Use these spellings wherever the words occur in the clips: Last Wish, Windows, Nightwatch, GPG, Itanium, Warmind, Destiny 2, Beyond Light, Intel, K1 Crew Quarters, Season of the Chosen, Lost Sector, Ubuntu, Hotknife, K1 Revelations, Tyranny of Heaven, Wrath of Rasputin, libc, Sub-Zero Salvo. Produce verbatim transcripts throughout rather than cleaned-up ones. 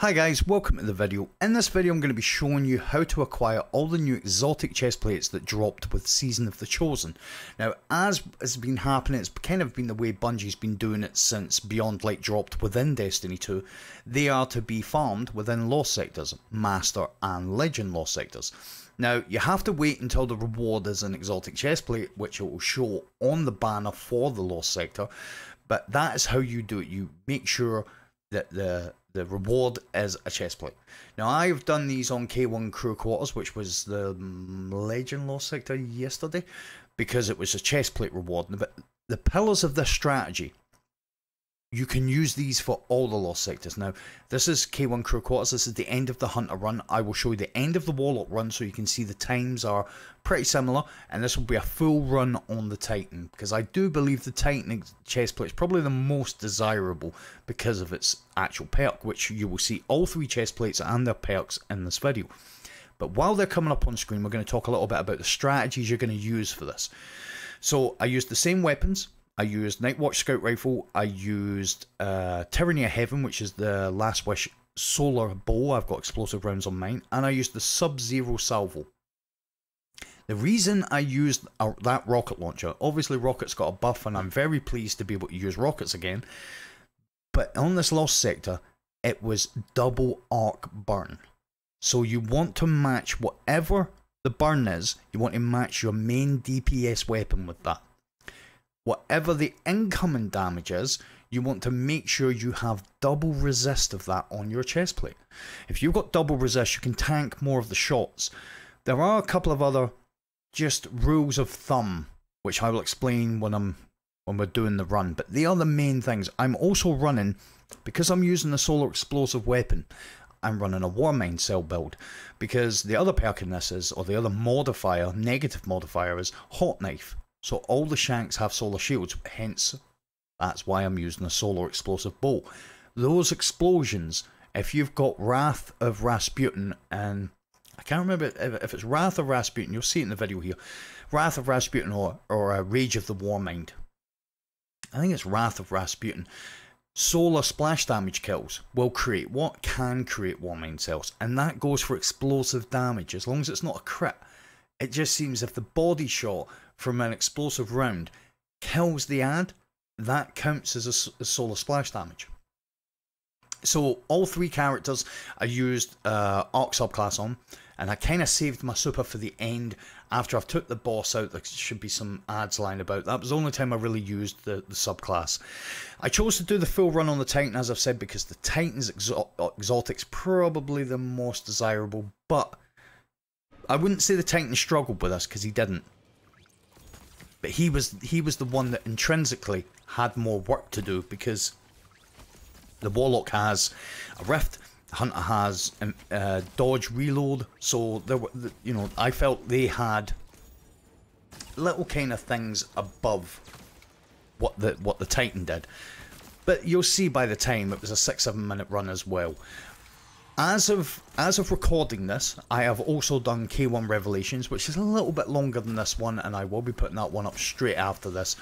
Hi guys, welcome to the video. In this video I'm going to be showing you how to acquire all the new exotic chest plates that dropped with Season of the Chosen. Now as has been happening, it's kind of been the way Bungie's been doing it since Beyond Light dropped within Destiny two. They are to be farmed within Lost Sectors, Master and Legend Lost Sectors. Now you have to wait until the reward is an exotic chest plate, which it will show on the banner for the Lost Sector, but that is how you do it. You make sure that the The reward is a chest plate. Now I've done these on K one Crew Quarters, which was the Legend Lost Sector yesterday, because it was a chest plate reward. But the pillars of this strategy, you can use these for all the Lost Sectors. Now this is K one Crew Quarters. This is the end of the Hunter run. I will show you the end of the Warlock run so you can see the times are pretty similar, and this will be a full run on the Titan, because I do believe the Titan chest plate is probably the most desirable because of its actual perk, which you will see all three chest plates and their perks in this video. But while they're coming up on screen, we're going to talk a little bit about the strategies you're going to use for this. So I used the same weapons. I used Nightwatch Scout Rifle, I used uh, Tyranny of Heaven, which is the Last Wish Solar Bow. I've got explosive rounds on mine, and I used the Sub-Zero Salvo. The reason I used that rocket launcher, obviously rockets got a buff and I'm very pleased to be able to use rockets again, but on this Lost Sector it was double arc burn. So you want to match whatever the burn is, you want to match your main D P S weapon with that. Whatever the incoming damage is, you want to make sure you have double resist of that on your chest plate. If you've got double resist, you can tank more of the shots. There are a couple of other just rules of thumb, which I will explain when I'm when we're doing the run, but they are the main things. I'm also running, because I'm using the solar explosive weapon, I'm running a Warmind Cell build, because the other perk in this is, or the other modifier, negative modifier, is Hotknife. So all the shanks have solar shields, hence that's why I'm using a solar explosive bow. Those explosions, if you've got Wrath of Rasputin and I can't remember if it's Wrath of Rasputin, you'll see it in the video here. Wrath of Rasputin or, or uh, Rage of the Warmind. I think it's Wrath of Rasputin. Solar splash damage kills will create what can create Warmind cells. And that goes for explosive damage, as long as it's not a crit. It just seems if the body shot from an explosive round kills the ad, that counts as a, a solar splash damage. So all three characters I used uh, Arc subclass on, and I kind of saved my super for the end after I've took the boss out. There should be some ads lying about. That was the only time I really used the, the subclass. I chose to do the full run on the Titan, as I've said, because the Titan's exo exotic's probably the most desirable, but I wouldn't say the Titan struggled with us, because he didn't. But he was he was the one that intrinsically had more work to do, because the Warlock has a rift, the Hunter has uh, dodge reload, so there were, you know, I felt they had little kind of things above what the what the Titan did. But you'll see by the time it was a six seven minute run as well. As of as of recording this, I have also done K one Revelations, which is a little bit longer than this one, and I will be putting that one up straight after this.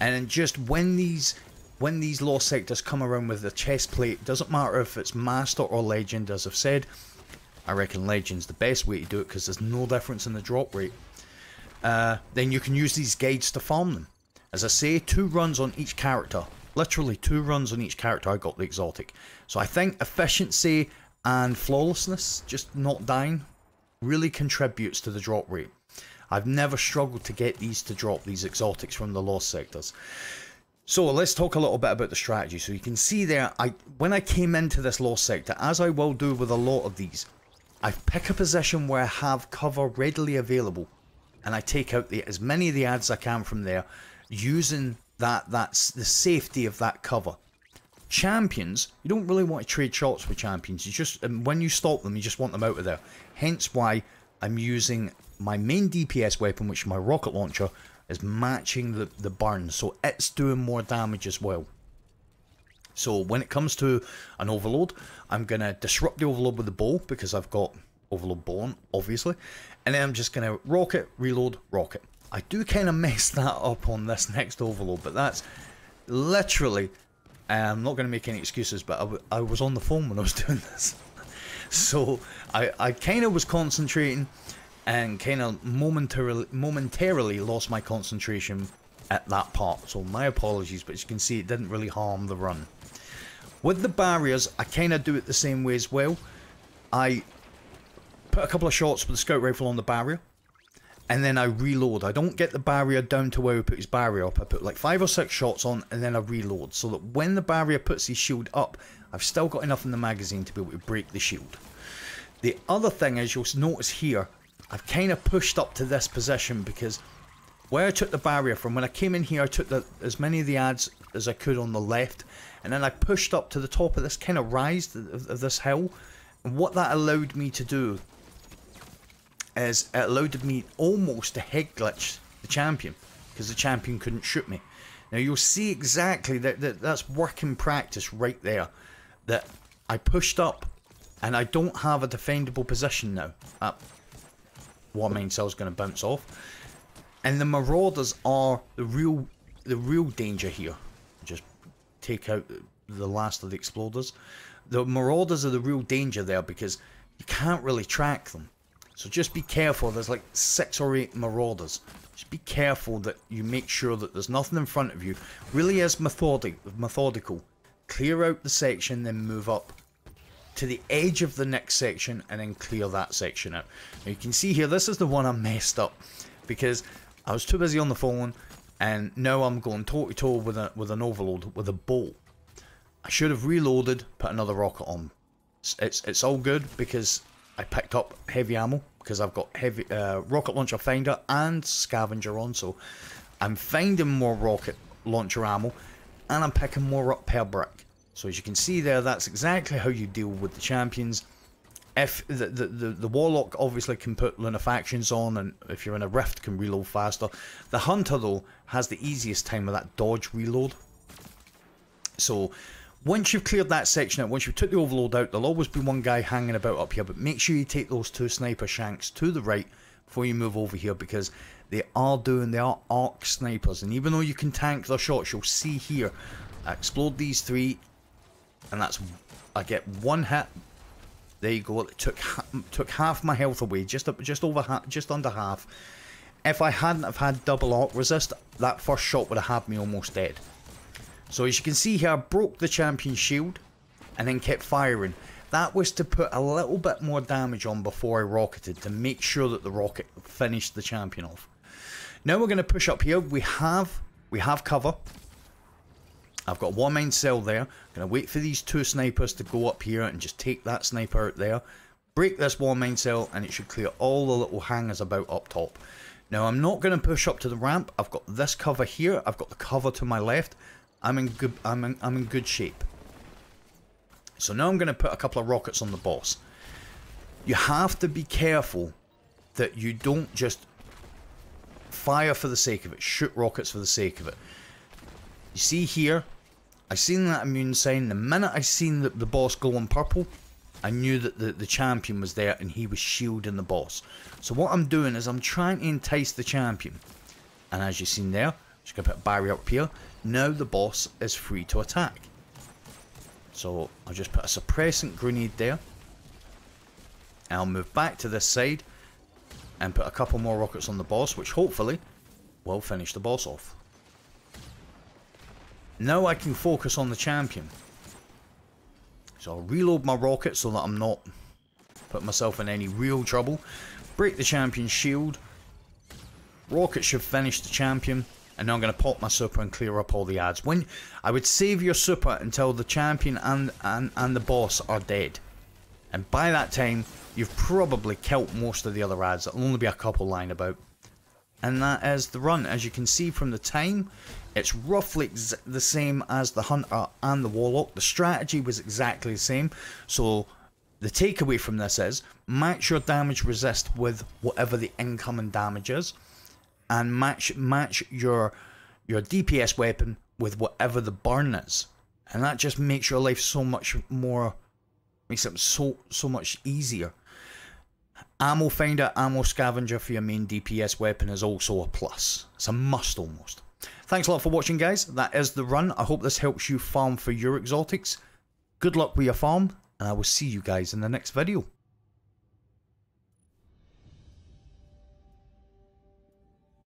And just when these when these Lost Sectors come around with the chest plate, doesn't matter if it's Master or Legend, as I've said. I reckon Legend's the best way to do it, because there's no difference in the drop rate. Uh, then you can use these guides to farm them. As I say, two runs on each character. Literally two runs on each character I got the exotic. So I think efficiency and flawlessness, just not dying, really contributes to the drop rate. I've never struggled to get these to drop, these exotics from the Lost Sectors. So let's talk a little bit about the strategy. So you can see there, I when I came into this Lost Sector, as I will do with a lot of these, I pick a position where I have cover readily available, and I take out the, as many of the ads I can from there, using that that's the safety of that cover. Champions, you don't really want to trade shots with champions. You just, and when you stop them, you just want them out of there. Hence why I'm using my main D P S weapon, which is my rocket launcher, is matching the, the burn, so it's doing more damage as well. So when it comes to an overload, I'm going to disrupt the overload with the bow, because I've got overload bow on, obviously. And then I'm just going to rocket, reload, rocket. I do kind of mess that up on this next overload, but that's literally I'm not going to make any excuses, but I, w I was on the phone when I was doing this. So I, I kind of was concentrating and kind of momentarily, momentarily lost my concentration at that part. So my apologies, but as you can see, it didn't really harm the run. With the barriers, I kind of do it the same way as well. I put a couple of shots with the scout rifle on the barrier, and then I reload. I don't get the barrier down to where we put his barrier up. I put like five or six shots on, and then I reload, so that when the barrier puts his shield up, I've still got enough in the magazine to be able to break the shield. The other thing is, you'll notice here, I've kind of pushed up to this position because where I took the barrier from, when I came in here, I took the, as many of the ads as I could on the left, and then I pushed up to the top of this kind of rise of, of this hill, and what that allowed me to do is it allowed me almost to head glitch the champion, because the champion couldn't shoot me. Now you'll see exactly that, that that's working practice right there, that I pushed up and I don't have a defendable position now. That one main cell's going to bounce off, and the marauders are the real the real danger here. Just take out the last of the exploders. The marauders are the real danger there, because you can't really track them. So just be careful. There's like six or eight marauders. Just be careful that you make sure that there's nothing in front of you. Really is methodic, methodical. Clear out the section, then move up to the edge of the next section, and then clear that section out. Now you can see here, this is the one I messed up, because I was too busy on the phone, and now I'm going toe-to-toe with, a, with an overload, with a bow. I should have reloaded, put another rocket on. It's, it's, it's all good, because I picked up heavy ammo, because I've got heavy uh, rocket launcher finder and scavenger on, so I'm finding more rocket launcher ammo and I'm picking more up per brick. So as you can see there, that's exactly how you deal with the champions. If the, the, the, the warlock obviously can put lunefactions on, and if you're in a rift can reload faster. The hunter though has the easiest time with that dodge reload. So once you've cleared that section out, once you've took the overload out, there'll always be one guy hanging about up here, but make sure you take those two sniper shanks to the right before you move over here, because they are doing, they are arc snipers, and even though you can tank their shots, you'll see here, I explode these three, and that's, I get one hit, there you go, it took, took half my health away, just, just, over, just under half. If I hadn't have had double arc resist, that first shot would have had me almost dead. So as you can see here, I broke the champion's shield and then kept firing. That was to put a little bit more damage on before I rocketed, to make sure that the rocket finished the champion off. Now we're going to push up here. We have we have cover. I've got one main cell there. I'm going to wait for these two snipers to go up here and just take that sniper out there. Break this one main cell, and it should clear all the little hangers about up top. Now I'm not going to push up to the ramp. I've got this cover here. I've got the cover to my left. I'm in good. I'm in, I'm in good shape. So now I'm going to put a couple of rockets on the boss. You have to be careful that you don't just fire for the sake of it. Shoot rockets for the sake of it. You see here, I seen that immune sign. The minute I seen the, the boss glowing purple, I knew that the, the champion was there and he was shielding the boss. So what I'm doing is I'm trying to entice the champion. And as you've seen there, just going to put a barrier up here. Now the boss is free to attack. So I'll just put a suppressant grenade there. And I'll move back to this side and put a couple more rockets on the boss, which hopefully will finish the boss off. Now I can focus on the champion. So I'll reload my rocket so that I'm not putting myself in any real trouble. Break the champion's shield. Rocket should finish the champion. And now I'm going to pop my super and clear up all the ads. When I would save your super until the champion and, and, and the boss are dead. And by that time, you've probably killed most of the other ads. There'll only be a couple lying about. And that is the run. As you can see from the time, it's roughly ex the same as the hunter and the warlock. The strategy was exactly the same. So the takeaway from this is, match your damage resist with whatever the incoming damage is. And match match your your D P S weapon with whatever the burn is, and that just makes your life so much more, makes it so so much easier. Ammo finder, ammo scavenger for your main D P S weapon is also a plus. It's a must almost. Thanks a lot for watching, guys. That is the run. I hope this helps you farm for your exotics. Good luck with your farm, and I will see you guys in the next video.